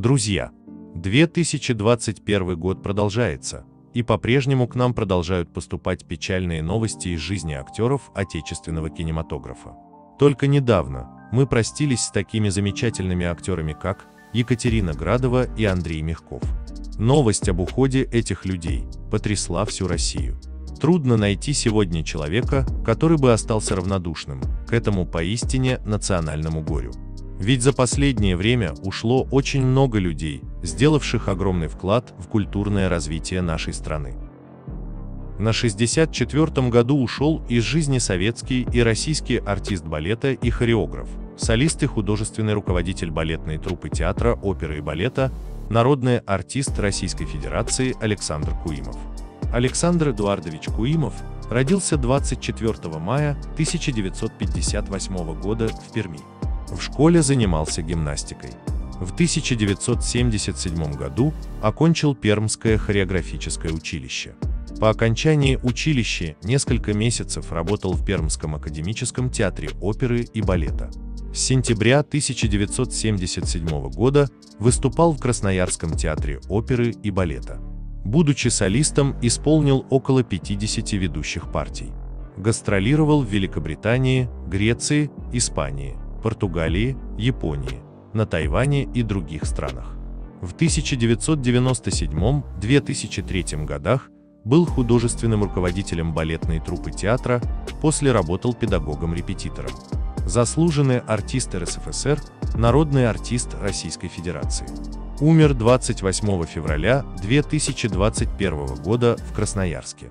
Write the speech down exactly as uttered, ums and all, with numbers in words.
Друзья, две тысячи двадцать первый год продолжается, и по-прежнему к нам продолжают поступать печальные новости из жизни актеров отечественного кинематографа. Только недавно мы простились с такими замечательными актерами, как Екатерина Градова и Андрей Мягков. Новость об уходе этих людей потрясла всю Россию. Трудно найти сегодня человека, который бы остался равнодушным к этому поистине национальному горю. Ведь за последнее время ушло очень много людей, сделавших огромный вклад в культурное развитие нашей страны. На шестьдесят четвёртом году ушел из жизни советский и российский артист балета и хореограф, солист и художественный руководитель балетной труппы театра оперы и балета, народный артист Российской Федерации Александр Куимов. Александр Эдуардович Куимов родился двадцать четвёртого мая тысяча девятьсот пятьдесят восьмого года в Перми. В школе занимался гимнастикой. В тысяча девятьсот семьдесят седьмом году окончил Пермское хореографическое училище. По окончании училища несколько месяцев работал в Пермском академическом театре оперы и балета. С сентября тысяча девятьсот семьдесят седьмого года выступал в Красноярском театре оперы и балета. Будучи солистом, исполнил около пятидесяти ведущих партий. Гастролировал в Великобритании, Греции, Испании, Португалии, Японии, на Тайване и других странах. В тысяча девятьсот девяносто седьмом — две тысячи третьем годах был художественным руководителем балетной труппы театра, после работал педагогом-репетитором. Заслуженный артист эр эс эф эс эр, народный артист Российской Федерации. Умер двадцать восьмого февраля две тысячи двадцать первого года в Красноярске.